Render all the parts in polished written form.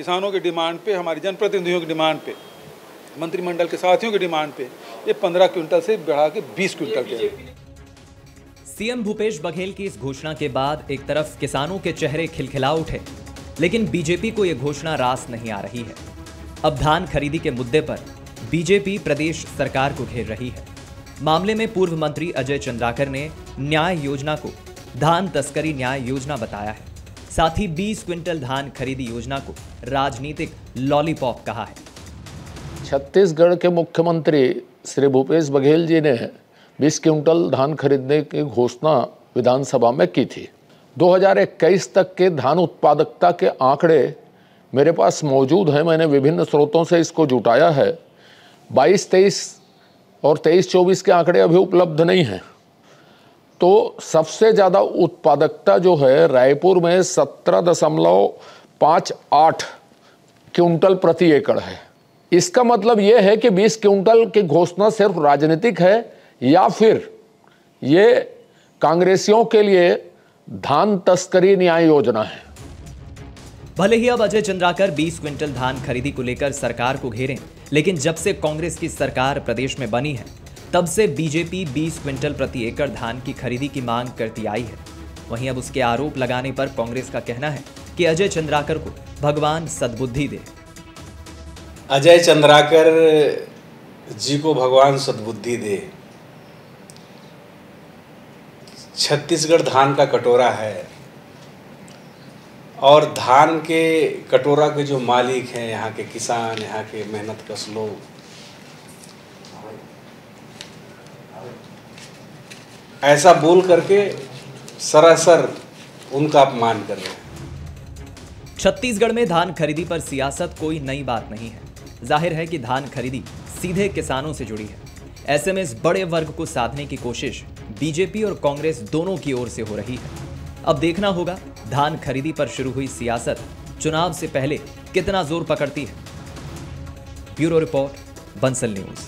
किसानों की डिमांड पे, हमारी जनप्रतिनिधियों की डिमांड पे, मंत्रिमंडल के साथियों की डिमांड पे ये 15 क्विंटल से बढ़ा के 20 क्विंटल के। सीएम भूपेश बघेल की इस घोषणा के बाद एक तरफ किसानों के चेहरे खिलखिला उठे, लेकिन बीजेपी को यह घोषणा रास नहीं आ रही है। अब धान खरीदी के मुद्दे पर बीजेपी प्रदेश सरकार को घेर रही है। मामले में पूर्व मंत्री अजय चंद्राकर ने न्याय योजना को धान तस्करी न्याय योजना बताया है, साथ ही 20 क्विंटल धान खरीदी योजना को राजनीतिक लॉलीपॉप कहा है। छत्तीसगढ़ के मुख्यमंत्री श्री भूपेश बघेल जी ने 20 क्विंटल धान खरीदने की घोषणा विधानसभा में की थी। 2021 तक के धान उत्पादकता के आंकड़े मेरे पास मौजूद हैं, मैंने विभिन्न स्रोतों से इसको जुटाया है। 22-23 और 23-24 के आंकड़े अभी उपलब्ध नहीं हैं। तो सबसे ज़्यादा उत्पादकता जो है रायपुर में 17.58 क्विंटल प्रति एकड़ है। इसका मतलब ये है कि 20 क्विंटल की घोषणा सिर्फ राजनीतिक है या फिर ये कांग्रेसियों के लिए धान तस्करी न्याय योजना है। भले ही अब अजय चंद्राकर 20 क्विंटल धान खरीदी को लेकर सरकार को घेरें, लेकिन जब से कांग्रेस की सरकार प्रदेश में बनी है तब से बीजेपी 20 क्विंटल प्रति एकड़ धान की खरीदी की मांग करती आई है। वहीं अब उसके आरोप लगाने पर कांग्रेस का कहना है कि अजय चंद्राकर को भगवान सद्बुद्धि दे। अजय चंद्राकर जी को भगवान सद्बुद्धि दे। छत्तीसगढ़ धान का कटोरा है और धान के कटोरा के जो मालिक हैं, यहाँ के किसान, यहाँ के मेहनत कश लोग, ऐसा बोल करके सरासर उनका अपमान कर रहे हैं। छत्तीसगढ़ में धान खरीदी पर सियासत कोई नई बात नहीं है। जाहिर है कि धान खरीदी सीधे किसानों से जुड़ी है। ऐसे में इस बड़े वर्ग को साधने की कोशिश बीजेपी और कांग्रेस दोनों की ओर से हो रही है। अब देखना होगा धान खरीदी पर शुरू हुई सियासत चुनाव से पहले कितना जोर पकड़ती है। Bureau report, Bansal news.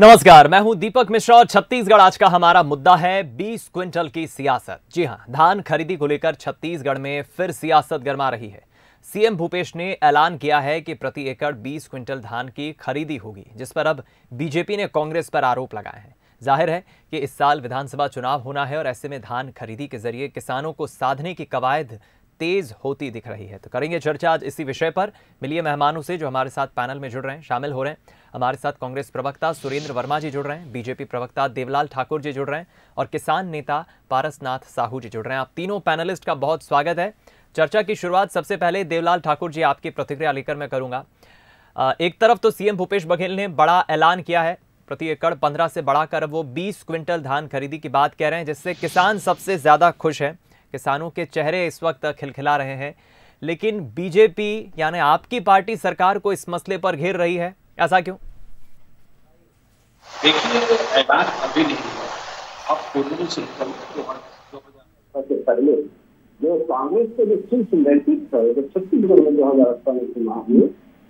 नमस्कार, मैं हूं दीपक मिश्रा और छत्तीसगढ़ आज का हमारा मुद्दा है 20 क्विंटल की सियासत। जी हां, धान खरीदी को लेकर छत्तीसगढ़ में फिर सियासत गरमा रही है। सीएम भूपेश ने ऐलान किया है कि प्रति एकड़ 20 क्विंटल धान की खरीदी होगी, जिस पर अब बीजेपी ने कांग्रेस पर आरोप लगाए हैं। जाहिर है कि इस साल विधानसभा चुनाव होना है और ऐसे में धान खरीदी के जरिए किसानों को साधने की कवायद तेज होती दिख रही है। तो करेंगे चर्चा आज इसी विषय पर। मिलिए मेहमानों से जो हमारे साथ पैनल में जुड़ रहे हैं, शामिल हो रहे हैं। हमारे साथ कांग्रेस प्रवक्ता सुरेंद्र वर्मा जी जुड़ रहे हैं, बीजेपी प्रवक्ता देवलाल ठाकुर जी जुड़ रहे हैं और किसान नेता पारसनाथ साहू जी जुड़ रहे हैं। आप तीनों पैनलिस्ट का बहुत स्वागत है। चर्चा की शुरुआत सबसे पहले देवलाल ठाकुर जी, आपकी प्रतिक्रिया लेकर मैं करूँगा। एक तरफ तो सीएम भूपेश बघेल ने बड़ा ऐलान किया है, प्रति एकड़ 15 से बढ़ाकर वो 20 क्विंटल धान खरीदी की बात कह रहे हैं, जिससे किसान सबसे ज़्यादा खुश हैं। किसानों के चेहरे इस वक्त खिलखिला रहे हैं, लेकिन बीजेपी यानी आपकी पार्टी सरकार को इस मसले पर घेर रही है, ऐसा क्यों? देखिए, ऐलान अभी नहीं हुआ। अब पूर्व से पहले जो कांग्रेस के छत्तीसगढ़ में 2018 में चुनाव हुए,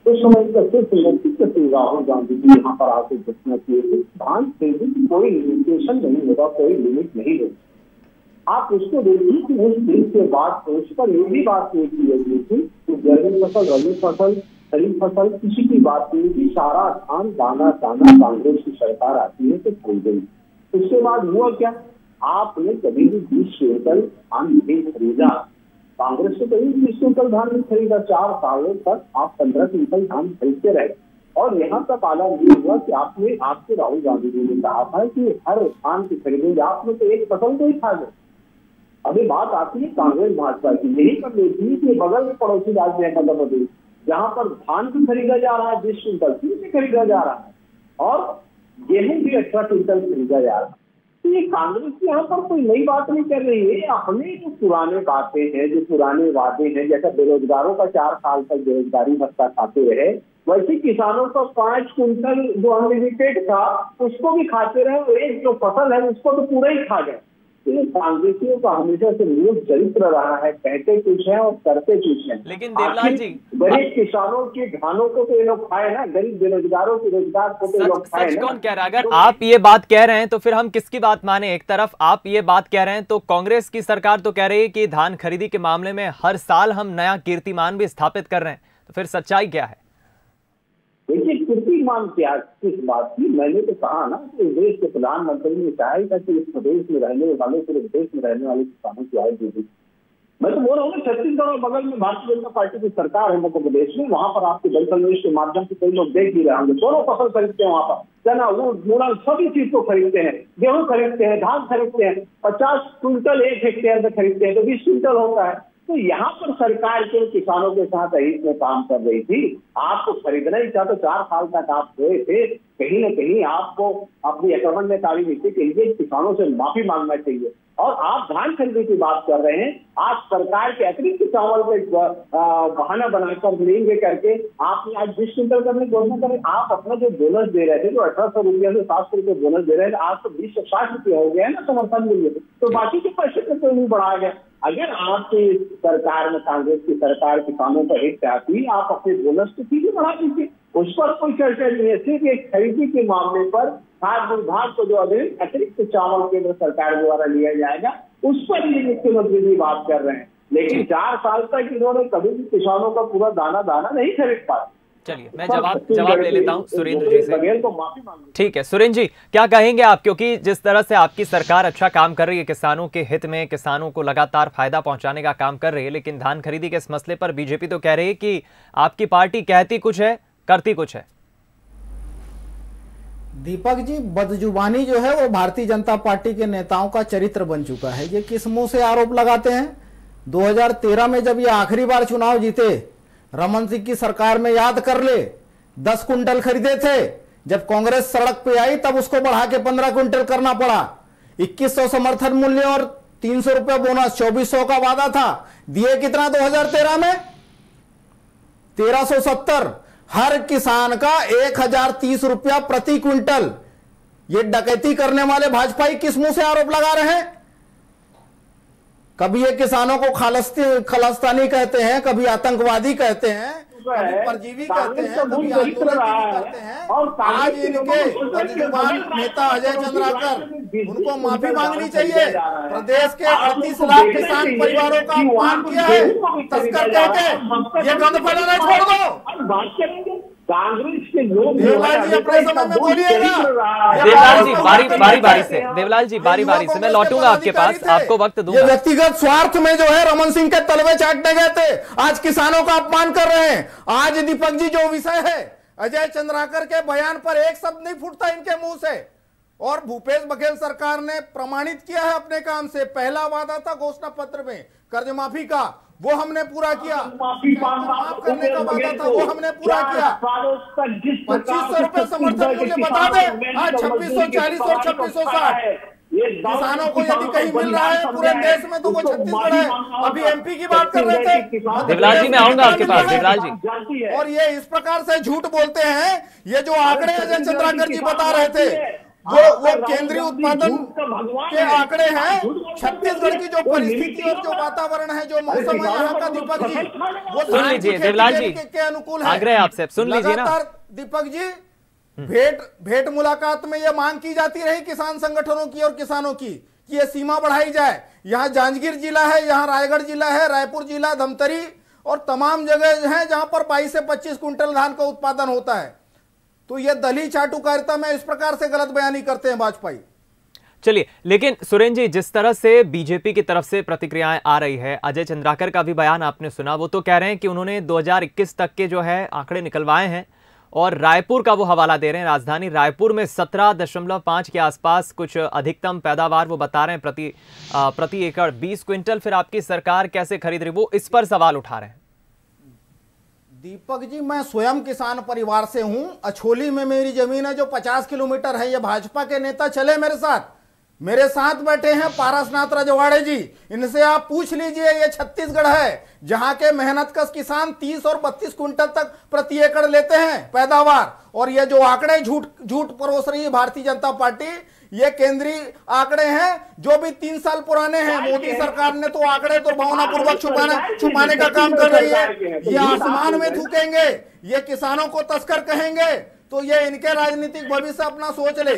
उस समय राहुल गांधी जी यहाँ पर आके घोषणा किए थे धान खरीदी की कोई लिमिटेशन नहीं होगा, कोई लिमिट नहीं होगी। आप उसको देखिए कि उस दिन के बाद उस पर ये भी बात नहीं की गई थी कि गर्मी फसल, रबी फसल, खरीफ फसल, किसी की बात नहीं की। सारा धान दाना दाना कांग्रेस की सरकार आती है तो खो गई। उसके बाद हुआ क्या? आपने कभी भी 20 क्विंटल धान नहीं खरीदा, कांग्रेस ने कभी 20 क्विंटल धान नहीं खरीदा। 4 सालों तक आप 15 क्विंटल धान खरीदते रहे और यहाँ तक आला ये हुआ कि आपने, आपके राहुल गांधी जी ने कहा था कि हर धान की खरीदेंगे, आपने तो एक फसल को ही खा गए। अभी बात आती है कांग्रेस भाजपा की, यही कर लेती है कि बगल में पड़ोसी राज्य है मध्य प्रदेश, जहाँ पर धान भी खरीदा जा रहा है 20 क्विंटल, फिर से खरीदा जा रहा है और गेहूँ भी 18 क्विंटल खरीदा जा रहा है। ये कांग्रेस यहाँ पर कोई नई बात नहीं कर रही है। अपने जो पुराने बातें हैं, जो पुराने वादे हैं, जैसा बेरोजगारों का 4 साल तक बेरोजगारी भत्ता खाते रहे, वैसे किसानों का 5 क्विंटल जो अनलिमिटेड था उसको भी खाते रहे और एक जो फसल है उसको तो पूरा ही खा गए। कांग्रेसियों का हमेशा से विरोध चरित्र रहा है, कहते कुछ है और करते कुछ है। लेकिन देवलाल जी, गरीब किसानों के धानों को तो ये लोग खाए ना, गरीब बेरोजगारों के रोजगार को तो ये लोग खाए। कौन कह रहा है? अगर आप ये बात कह रहे हैं तो फिर हम किसकी बात माने? एक तरफ आप ये बात कह रहे हैं तो कांग्रेस की सरकार तो कह रही है कि धान खरीदी के मामले में हर साल हम नया कीर्तिमान भी स्थापित कर रहे हैं, तो फिर सच्चाई क्या है? देखिए, कीर्तिमान क्या किस बात की? मैंने तो कहा ना कि देश के प्रधानमंत्री ने चाहे था कि इस प्रदेश में रहने वाले, पूरे देश में रहने वाले किसानों की आय बढ़े। मैं तो बोल रहा हूँ छत्तीसगढ़ और बगल में भारतीय जनता पार्टी की सरकार है मध्य प्रदेश में, वहाँ पर आपके बंसल न्यूज के माध्यम से कई लोग देख भी रहे होंगे, दोनों फसल खरीदते हैं वहाँ पर, चना मूड़ा सभी चीज को खरीदते हैं, गेहूँ खरीदते हैं, धान खरीदते हैं, 50 क्विंटल एक हेक्टेयर में खरीदते हैं तो 20 क्विंटल होता है। तो यहाँ पर सरकार के किसानों के साथ हित में काम कर रही थी। आपको खरीदना ही था तो 4 साल तक आप गए थे, कहीं ना कहीं आपको अपनी अक्रमण में ताली नीति के लिए किसानों से माफी मांगना चाहिए। और आप धान खरीदी की बात कर रहे हैं, आज सरकार के अतिरिक्त चावल पे बहाना बनाकर लेंगे करके आपने आज 20 क्विंटल करने की घोषणा करें। आप अपना जो बोनस दे रहे थे जो 1800 रुपया से 700 रुपये बोनस दे रहे थे, आज तो 2060 रुपये हो गया है ना समर्थन मूल्य, तो बाकी के पैसे को तो नहीं बढ़ाया गया। अगर आपकी सरकार में, कांग्रेस की सरकार किसानों का हित चाहती, आप अपने बोनस को सीधे बढ़ा दीजिए, उस पर कोई चर्चा नहीं है। सिर्फ एक खरीदी के मामले पर खाद्य विभाग को जो अतिरिक्त चावल केंद्र सरकार द्वारा लिया जाएगा उस पर ये मुख्यमंत्री जी बात कर रहे हैं, लेकिन 4 साल तक इन्होंने कभी भी किसानों का पूरा दाना नहीं खरीद पाया। चलिए, मैं जवाब ले लेता हूं सुरेंद्र जी से। ठीक है सुरेंद्र जी, क्या कहेंगे आप, क्योंकि जिस तरह से आपकी सरकार अच्छा काम कर रही है, किसानों के हित में, किसानों को लगातार फायदा पहुंचाने का काम कर रही है, लेकिन धान खरीदी के इस मसले पर बीजेपी तो कह रही है कि आपकी पार्टी कहती कुछ है करती कुछ है। दीपक जी, बदजुबानी जो है वो भारतीय जनता पार्टी के नेताओं का चरित्र बन चुका है। ये किस मुंह से आरोप लगाते हैं? 2013 में जब ये आखिरी बार चुनाव जीते, रमन सिंह की सरकार में याद कर ले 10 क्विंटल खरीदे थे, जब कांग्रेस सड़क पे आई तब उसको बढ़ा के 15 क्विंटल करना पड़ा। 2100 समर्थन मूल्य और 300 रुपया बोनस, 2400 का वादा था, दिए कितना 2013 में? 1370। हर किसान का 1030 रुपया प्रति क्विंटल। ये डकैती करने वाले भाजपाई किस मुंह से आरोप लगा रहे हैं? कभी ये किसानों को खालस्तानी कहते हैं, कभी आतंकवादी कहते हैं, कभी परजीवी कहते हैं, कभी आंदोलन करते हैं। आज इनके बदजुबान नेता अजय चंद्राकर, उनको माफी मांगनी चाहिए। प्रदेश के 38 लाख किसान परिवारों का अपमान किया है तस्कर कहकर। ये गंद फैलाना छोड़ दो। कांग्रेस के लोग देवलाल जी बारी बारी से मैं लौटूंगा आपके पास, आपको वक्त दूंगा। व्यक्तिगत स्वार्थ में जो है रमन सिंह के तलवे चाटने गए थे, आज किसानों का अपमान कर रहे हैं। आज दीपक जी जो विषय है, अजय चंद्राकर के बयान पर एक शब्द नहीं फूटता इनके मुंह से, और भूपेश बघेल सरकार ने प्रमाणित किया है अपने काम से। पहला वादा था घोषणा पत्र में कर्ज माफी का, वो हमने पूरा किया। माफ करने का वादा था, वो हमने पूरा किया। 2500 रुपए समर्थन मूल्य बता दे, आज 2640 और 2660। किसानों को यदि कहीं मिल रहा है पूरे देश में तो वो छत्तीसगढ़ है। अभी एमपी की बात कर रहे थे देवलाल जी, मैं आऊंगा आपके पास देवलाल जी। और ये इस प्रकार से झूठ बोलते हैं। ये जो आंकड़े अजय चंद्राकर जी बता रहे थे वो केंद्रीय उत्पादन के आंकड़े हैं। छत्तीसगढ़ की जो परिस्थिति और जो वातावरण है, जो मौसम है यहाँ का, दीपक जी वो सुन लीजिए। देवलाल जी के अनुकूल है आपसे, सुन लीजिए ना। दीपक जी, भेंट मुलाकात में ये मांग की जाती रही किसान संगठनों की और किसानों की कि ये सीमा बढ़ाई जाए। यहाँ जांजगीर जिला है, यहाँ रायगढ़ जिला है, रायपुर जिला, धमतरी और तमाम जगह है जहाँ पर 22 से 25 क्विंटल धान का उत्पादन होता है। तो ये दली चाटुकारिता में इस प्रकार से गलत बयानी करते हैं भाजपाई। चलिए, लेकिन सुरेंद्र जी, जिस तरह से बीजेपी की तरफ से प्रतिक्रियाएं आ रही है, अजय चंद्राकर का भी बयान आपने सुना, वो तो कह रहे हैं कि उन्होंने 2021 तक के जो है आंकड़े निकलवाए हैं और रायपुर का वो हवाला दे रहे हैं। राजधानी रायपुर में 17.5 के आसपास कुछ अधिकतम पैदावार वो बता रहे हैं प्रति एकड़ 20 क्विंटल। फिर आपकी सरकार कैसे खरीद रही, वो इस पर सवाल उठा रहे हैं। दीपक जी, मैं स्वयं किसान परिवार से हूं। अछोली में मेरी जमीन है जो 50 किलोमीटर है। ये भाजपा के नेता चले मेरे साथ बैठे हैं पारसनाथ राजवाड़े जी, इनसे आप पूछ लीजिए। ये छत्तीसगढ़ है जहां के मेहनतकश किसान 30 और 32 क्विंटल तक प्रति एकड़ लेते हैं पैदावार। और ये जो आंकड़े झूठ परोस रही है भारतीय जनता पार्टी, ये केंद्रीय आंकड़े हैं जो भी 3 साल पुराने हैं। मोदी सरकार ने तो आंकड़े दुर्भावनापूर्वक छुपाने का काम कर रही है। ये आसमान में थूकेंगे, ये किसानों को तस्कर कहेंगे, तो ये इनके राजनीतिक भविष्य अपना सोच ले।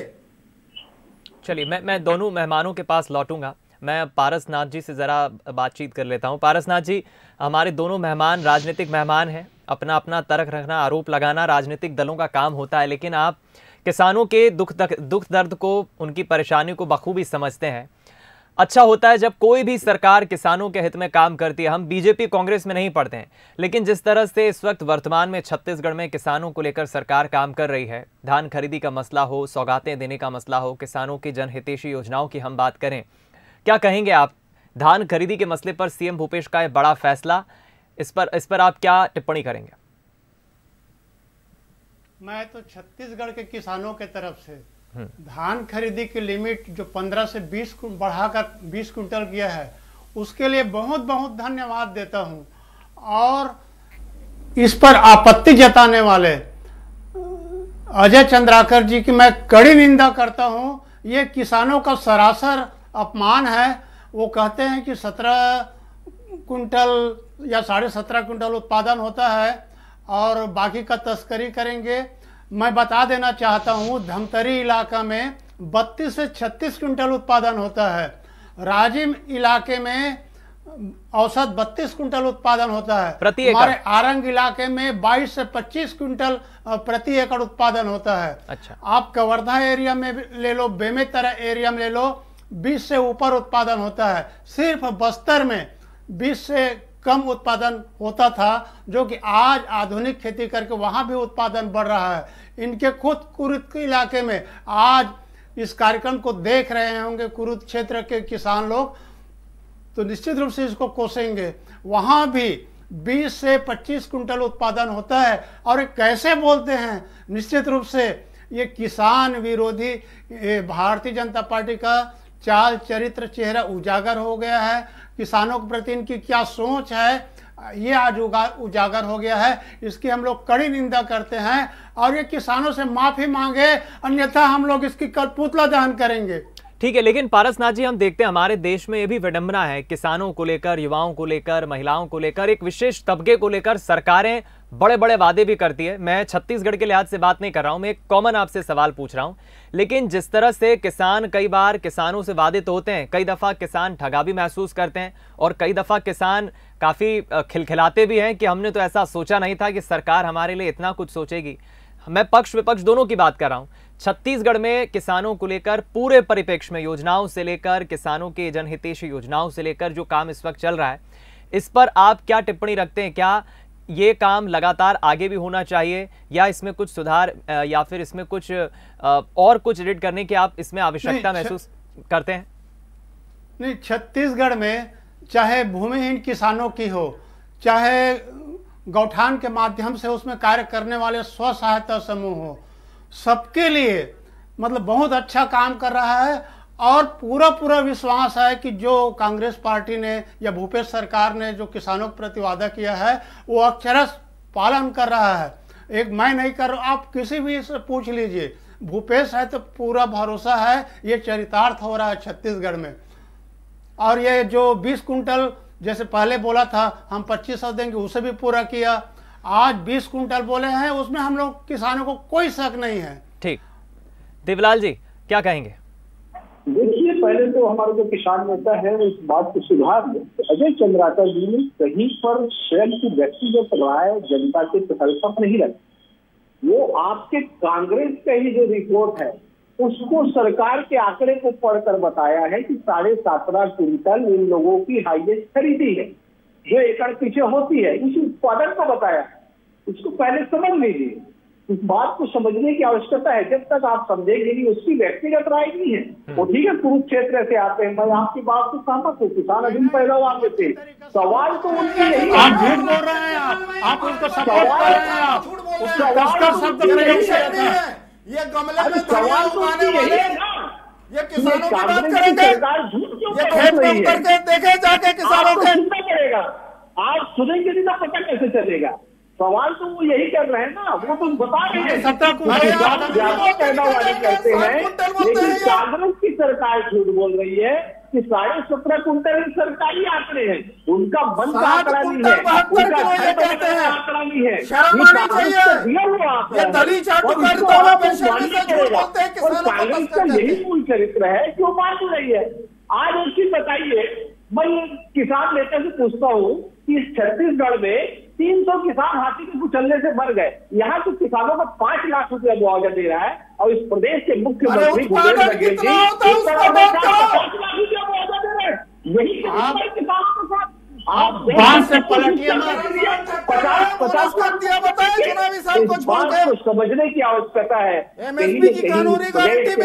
चलिए मैं दोनों मेहमानों के पास लौटूंगा। मैं पारसनाथ जी से ज़रा बातचीत कर लेता हूं। पारसनाथ जी, हमारे दोनों मेहमान राजनीतिक मेहमान हैं। अपना अपना तर्क रखना, आरोप लगाना राजनीतिक दलों का काम होता है, लेकिन आप किसानों के दुख दर्द को, उनकी परेशानी को बखूबी समझते हैं। अच्छा होता है जब कोई भी सरकार किसानों के हित में काम करती है। हम बीजेपी कांग्रेस में नहीं पढ़ते हैं, लेकिन जिस तरह से इस वक्त वर्तमान में छत्तीसगढ़ में किसानों को लेकर सरकार काम कर रही है, धान खरीदी का मसला हो, सौगातें देने का मसला हो, किसानों की जनहितैषी योजनाओं की हम बात करें, क्या कहेंगे आप धान खरीदी के मसले पर? सीएम भूपेश का एक बड़ा फैसला, इस पर आप क्या टिप्पणी करेंगे? मैं तो छत्तीसगढ़ के किसानों के तरफ से धान खरीदी की लिमिट जो 15 से 20 बढ़ाकर 20 क्विंटल किया है, उसके लिए बहुत बहुत धन्यवाद देता हूं। और इस पर आपत्ति जताने वाले अजय चंद्राकर जी की मैं कड़ी निंदा करता हूं। ये किसानों का सरासर अपमान है। वो कहते हैं कि 17 क्विंटल या 17.5 क्विंटल उत्पादन होता है और बाकी का तस्करी करेंगे। मैं बता देना चाहता हूँ धमतरी इलाका में 32 से 36 क्विंटल उत्पादन होता है। राजिम इलाके में औसत 32 क्विंटल उत्पादन होता है। हमारे आरंग इलाके में 22 से 25 क्विंटल प्रति एकड़ उत्पादन होता है। अच्छा। आप कवर्धा एरिया में ले लो, बेमेतरा एरिया में ले लो, 20 से ऊपर उत्पादन होता है। सिर्फ बस्तर में 20 से कम उत्पादन होता था, जो कि आज आधुनिक खेती करके वहाँ भी उत्पादन बढ़ रहा है। इनके खुद कुरुद इलाके में, आज इस कार्यक्रम को देख रहे होंगे कुरुद क्षेत्र के किसान लोग, तो निश्चित रूप से इसको कोसेंगे। वहाँ भी 20 से 25 क्विंटल उत्पादन होता है। और कैसे बोलते हैं, निश्चित रूप से ये किसान विरोधी भारतीय जनता पार्टी का चाल चरित्र चेहरा उजागर हो गया है। किसानों के प्रति इनकी क्या सोच है ये आज उजागर हो गया है। इसकी हम लोग कड़ी निंदा करते हैं और ये किसानों से माफी मांगे, अन्यथा हम लोग इसकी कठपुतला दहन करेंगे। ठीक है, लेकिन पारसनाथ जी, हम देखते हैं हमारे देश में ये भी विडंबना है, किसानों को लेकर, युवाओं को लेकर, महिलाओं को लेकर, एक विशेष तबके को लेकर सरकारें बड़े बड़े वादे भी करती है। मैं छत्तीसगढ़ के लिहाज से बात नहीं कर रहा हूं, मैं एक कॉमन आपसे सवाल पूछ रहा हूं। लेकिन जिस तरह से किसान, कई बार किसानों से वादे तो होते हैं, कई दफ़ा किसान ठगा भी महसूस करते हैं और कई दफ़ा किसान काफ़ी खिलखिलाते भी हैं कि हमने तो ऐसा सोचा नहीं था कि सरकार हमारे लिए इतना कुछ सोचेगी। मैं पक्ष विपक्ष दोनों की बात कर रहा हूं। छत्तीसगढ़ में किसानों को लेकर पूरे परिप्रेक्ष्य में, योजनाओं से लेकर, किसानों के जनहितैषी योजनाओं से लेकर जो काम इस वक्त चल रहा है, इस पर आप क्या टिप्पणी रखते हैं? क्या ये काम लगातार आगे भी होना चाहिए या इसमें कुछ सुधार या फिर इसमें कुछ और कुछ एडिट करने की आप इसमें आवश्यकता महसूस करते हैं? नहीं, छत्तीसगढ़ में चाहे भूमिहीन किसानों की हो, चाहे गौठान के माध्यम से उसमें कार्य करने वाले स्व सहायता समूह हो, सबके लिए मतलब बहुत अच्छा काम कर रहा है। और पूरा विश्वास है कि जो कांग्रेस पार्टी ने या भूपेश सरकार ने जो किसानों के प्रति वादा किया है वो अक्षरशः पालन कर रहा है। एक मैं नहीं कर रहा, आप किसी भी से पूछ लीजिए। भूपेश है तो पूरा भरोसा है ये चरितार्थ हो रहा है छत्तीसगढ़ में। और ये जो 20 क्विंटल जैसे पहले बोला था हम 2500 देंगे, उसे भी पूरा किया। आज 20 क्विंटल बोले हैं, उसमें हम लोग किसानों को कोई शक नहीं है। ठीक, देवलाल जी क्या कहेंगे? देखिए, पहले तो हमारे जो किसान नेता है इस बात को सुधार लें। अजय चंद्राकर जी ने कहीं पर स्वयं की व्यक्तिगत राय जनता के प्रकल्प नहीं रखी। वो आपके कांग्रेस का ही जो रिपोर्ट है उसको, सरकार के आंकड़े को पढ़कर बताया है कि 17.5 क्विंटल इन लोगों की हाईएस्ट खरीदी है जो एकड़ पीछे होती है। इस उत्पादन को बताया है, उसको पहले समझ लीजिए। इस बात को समझने की आवश्यकता है। जब तक आप समझेंगे नहीं, उसकी व्यक्तिगत राय नहीं है। वो ठीक है, कुरुक्षेत्र से आते हैं, मैं आपकी बात को सहमत हूँ, किसान अधिक पैदावार लेते हैं। सवाल तो उनकी नहीं है। आप झूठ बोल रहे हैं। आप सुनेंगे नहीं तो पता कैसे चलेगा। सवाल तो वो यही कर रहे हैं ना, वो तुम बता रहे हैं सत्ता को ज्यादा कहना वाले करते हैं, लेकिन कांग्रेस की सरकार झूठ बोल रही है कि 17.5 क्विंटल सरकारी आंकड़े हैं, उनका बंद आंकड़ा नहीं है, आंकड़ा नहीं है, दिया हुआ और कांग्रेस का यही मूल चरित्र है जो मान रही है। आज उसकी बताइए, मैं किसान नेता से पूछता हूँ कि छत्तीसगढ़ में 300 किसान हाथी के कुचलने से मर गए, यहाँ तो किसानों को 5 लाख रुपया मुआवजा दे रहा है और इस प्रदेश के मुख्यमंत्री भूपेश बघेल जी 50 लाख रुपया मुआवजा दे रहे हैं। यही किसानों के साथ आप समझने की आवश्यकता है। मुख्यमंत्री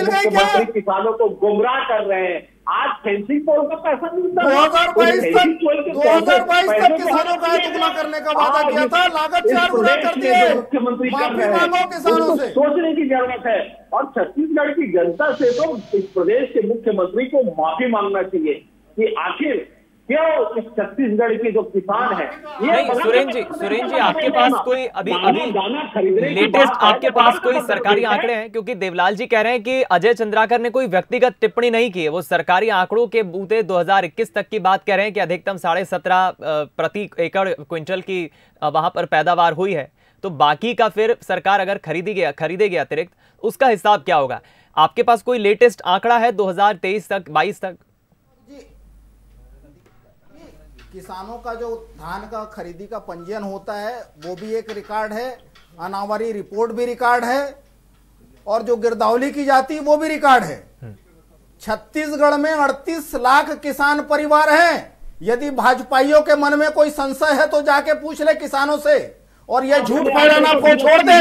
किसानों को गुमराह कर रहे हैं। आज फेंसिंग बोर्ड का पैसा 2022 तक किसानों का दुगना करने का वादा किया था, लागत 4 गुना कर दिया है। मुख्यमंत्री किसानों से सोचने की जरूरत है और छत्तीसगढ़ की जनता से तो इस प्रदेश के मुख्यमंत्री को माफी मांगना चाहिए कि आखिर क्यों इस छत्तीसगढ़ के जो किसान है। सुरेंद्र जी आपके पास कोई अभी लेटेस्ट आपके पास कोई सरकारी आंकड़े हैं? क्योंकि देवलाल जी कह रहे हैं कि अजय चंद्राकर ने कोई व्यक्तिगत टिप्पणी नहीं की है, वो सरकारी आंकड़ों के बूते 2021 तक की बात कह रहे हैं कि अधिकतम 17.5 प्रति एकड़ क्विंटल की वहां पर पैदावार हुई है, तो बाकी का फिर सरकार अगर खरीदेगी अतिरिक्त उसका हिसाब क्या होगा? आपके पास कोई लेटेस्ट आंकड़ा है 2023 तक 22 तक? किसानों का जो धान का खरीदी का पंजीयन होता है वो भी एक रिकॉर्ड है, अनावरी रिपोर्ट भी रिकॉर्ड है और जो गिरदावली की जाती है वो भी रिकॉर्ड है। छत्तीसगढ़ में 38 लाख किसान परिवार हैं। यदि भाजपाइयों के मन में कोई संशय है तो जाके पूछ ले किसानों से और ये झूठ फैलाना को छोड़ दे।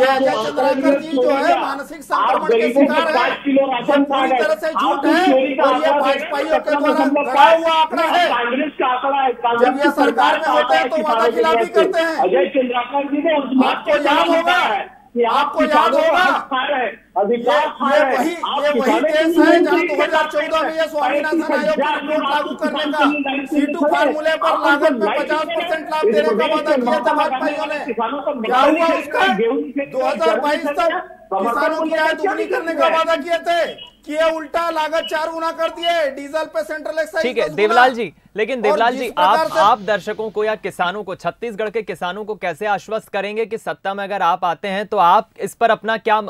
ये अजय चंद्राकर जी जो है मानसिक संक्रमण के शिकार है, पूरी तरह से झूठ है और ये भाजपाइयों के द्वारा गढ़ा हुआ आंकड़ा है। जब ये सरकार में होते हैं तो वादा खिलाफी करते हैं। अजय चंद्राकर जी ने आपको याद होगा ये वही केस है जहाँ 2014 में ये स्वामीनाथन आयोग की रिपोर्ट लागू करने का C2 फार्मूले पर लागत में 50% लाभ देने का वादा किया था भाजपाइयों ने। क्या हुआ उसका? 2022 तक किसानों की आय दुगनी करने का वादा किए थे, किया उल्टा, लागत 4 गुना कर दिए, डीजल पे सेंट्रल एक्साइज। ठीक है देवलाल जी, लेकिन देवलाल जी आप दर्शकों को या किसानों को, छत्तीसगढ़ के किसानों को कैसे आश्वस्त करेंगे कि सत्ता में अगर आप आते हैं तो आप इस पर अपना क्या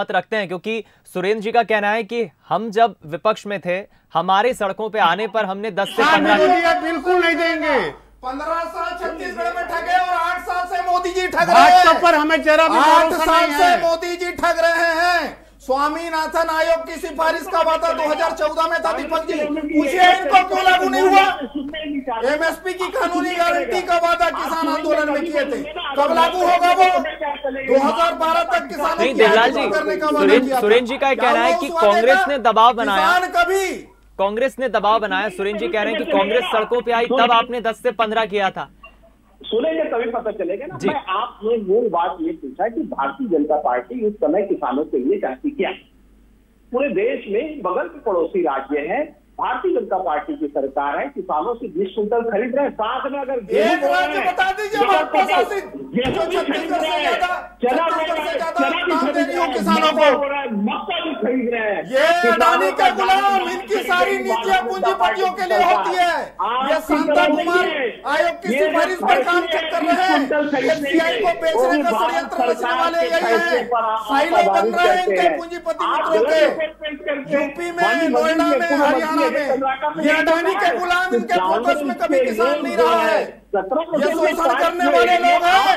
मत रखते हैं? क्योंकि सुरेंद्र जी का कहना है कि हम जब विपक्ष में थे हमारे सड़कों पे आने पर हमने 10 से 15 बिल्कुल नहीं देंगे। 15 साल छत्तीसगढ़ में ठगे और 8 साल से मोदी जी ठग रहे हैं। मोदी जी ठग रहे हैं। स्वामीनाथन आयोग की सिफारिश का वादा 2014 में था। दीपक जी पूछिए इनको क्यों लागू नहीं हुआ? MSP की कानूनी गारंटी का वादा किसान आंदोलन में किए थे, कब लागू होगा वो? 2012 तक किसानों की आंदोलन करने का वादा किया। सुरेंद्र जी का कह रहा है कि कांग्रेस ने दबाव बनाया, सुरेंद्र जी कह रहे हैं कि कांग्रेस सड़कों पर आई तब आपने 10 से 15 किया था। सुनेंगे तभी पता चलेगा ना। मैं आपने मूल बात ये पूछा कि भारतीय जनता पार्टी उस समय किसानों के लिए चाहती क्या? पूरे देश में बगल के पड़ोसी राज्य हैं, भारतीय जनता पार्टी की सरकार है, किसानों से 20 क्विंटल खरीद रहे हैं, साथ में अगर मक्का भी खरीद रहे हैं। ये अडानी का गुलाम, इनकी सारी नीतियां पूंजीपतियों के लिए होती है। ये शांता कुमार आयोग की सिफारिश पर काम कर रहे हैं, सीआई को बेचने का षड्यंत्र रचने वाले यही है, साइलो बन रहे हैं इनके पूंजीपति मित्रों के। यूपी में, नोएडा में, हरियाणा ये अडानी के गुलाम, इनके फोकस में कभी किसान नहीं रहा है। ये शोषण करने वाले लोग हैं।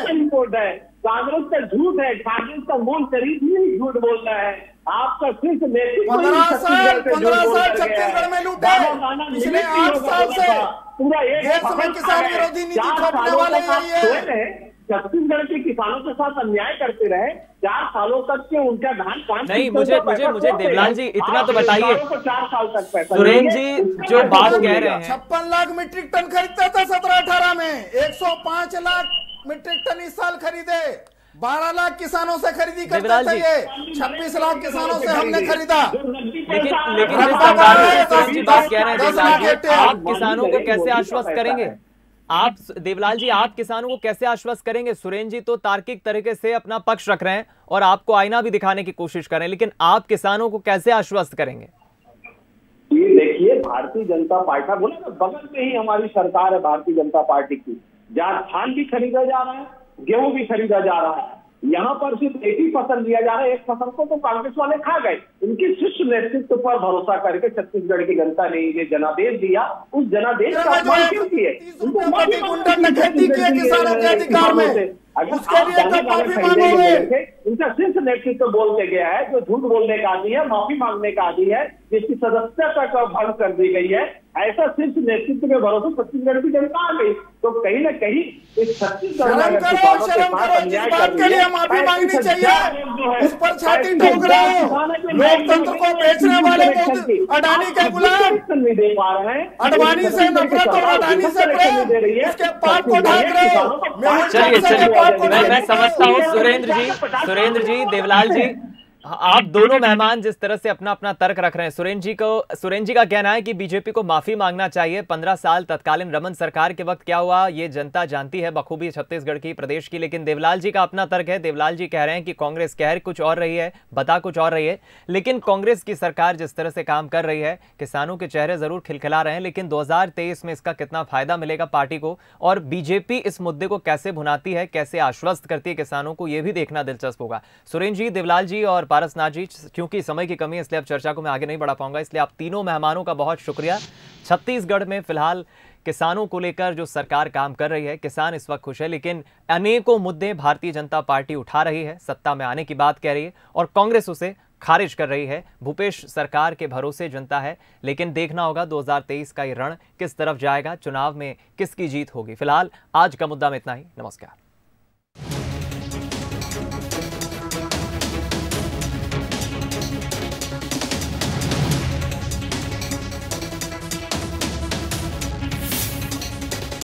कांग्रेस का झूठ है, कांग्रेस का मूल चरित्र ही झूठ बोलना है। आपका सिर्फ 15 साल छत्तीसगढ़ में लूटा है। पिछले 8 साल से पूरा देश में किसान विरोधी नीति थोपने वाले है। छत्तीसगढ़ के किसानों के साथ अन्याय करते रहे, 4 सालों तक के उनका धान नहीं। मुझे देवलाल जी इतना तो बताइए, 4 साल तक पैसा सुरेंद्र जी जो बात कह रहे हैं, 56 लाख मीट्रिक टन खरीदता था 17-18 में, 105 लाख मीट्रिक टन इस साल खरीदे, 12 लाख किसानों से खरीदी करता था ये, 26 लाख किसानों से हमने खरीदा। लेकिन आप किसानों को कैसे आश्वस्त करेंगे? आप देवलाल जी, आप किसानों को कैसे आश्वस्त करेंगे? सुरेंद्र जी तो तार्किक तरीके से अपना पक्ष रख रहे हैं और आपको आईना भी दिखाने की कोशिश कर रहे हैं, लेकिन आप किसानों को कैसे आश्वस्त करेंगे? ये देखिए, भारतीय जनता पार्टी बोले ना, बगल में ही हमारी सरकार है भारतीय जनता पार्टी की, जहाँ धान भी खरीदा जा रहा है, गेहूं भी खरीदा जा रहा है। यहाँ पर सिर्फ एक ही फसल दिया जा रहा है, एक फसल को तो कांग्रेस वाले खा गए। उनके शिष्य नेतृत्व पर भरोसा करके छत्तीसगढ़ की जनता ने ये जनादेश दिया, उस जनादेश का अपमान क्यों किए? उनका शिष्य नेतृत्व बोल के गया है, जो झूठ बोलने का आदि है, माफी मांगने का आदि है, जिसकी सदस्यता का भंग कर दी गई है। ऐसा सिर्फ नेतृत्व में भरोसा छत्तीसगढ़ की जनता आ गई, तो कहीं ना कहीं इस मैं समझता हूँ सुरेंद्र जी, देवलाल जी, आप दोनों मेहमान जिस तरह से अपना अपना तर्क रख रहे हैं, सुरेंद्र जी का कहना है कि बीजेपी को माफी मांगना चाहिए। 15 साल तत्कालीन रमन सरकार के वक्त क्या हुआ ये जनता जानती है बखूबी, छत्तीसगढ़ की, प्रदेश की। लेकिन देवलाल जी का अपना तर्क है। देवलाल जी कह रहे हैं कि कांग्रेस कह कुछ और रही है, बता कुछ और रही है, लेकिन कांग्रेस की सरकार जिस तरह से काम कर रही है, किसानों के चेहरे जरूर खिलखिला रहे हैं, लेकिन 2023 में इसका कितना फायदा मिलेगा पार्टी को, और बीजेपी इस मुद्दे को कैसे भुनाती है, कैसे आश्वस्त करती है किसानों को, यह भी देखना दिलचस्प होगा। सुरेंद्र जी, देवलाल जी और पारसनाथ जी, क्योंकि समय की कमी है इसलिए अब चर्चा को मैं आगे नहीं बढ़ा पाऊंगा, इसलिए आप तीनों मेहमानों का बहुत शुक्रिया। छत्तीसगढ़ में फिलहाल किसानों को लेकर जो सरकार काम कर रही है, किसान इस वक्त खुश है, लेकिन अनेकों मुद्दे भारतीय जनता पार्टी उठा रही है, सत्ता में आने की बात कह रही है और कांग्रेस उसे खारिज कर रही है। भूपेश सरकार के भरोसे जनता है, लेकिन देखना होगा 2023 का ये रण किस तरफ जाएगा, चुनाव में किसकी जीत होगी। फिलहाल आज का मुद्दा में इतना ही। नमस्कार।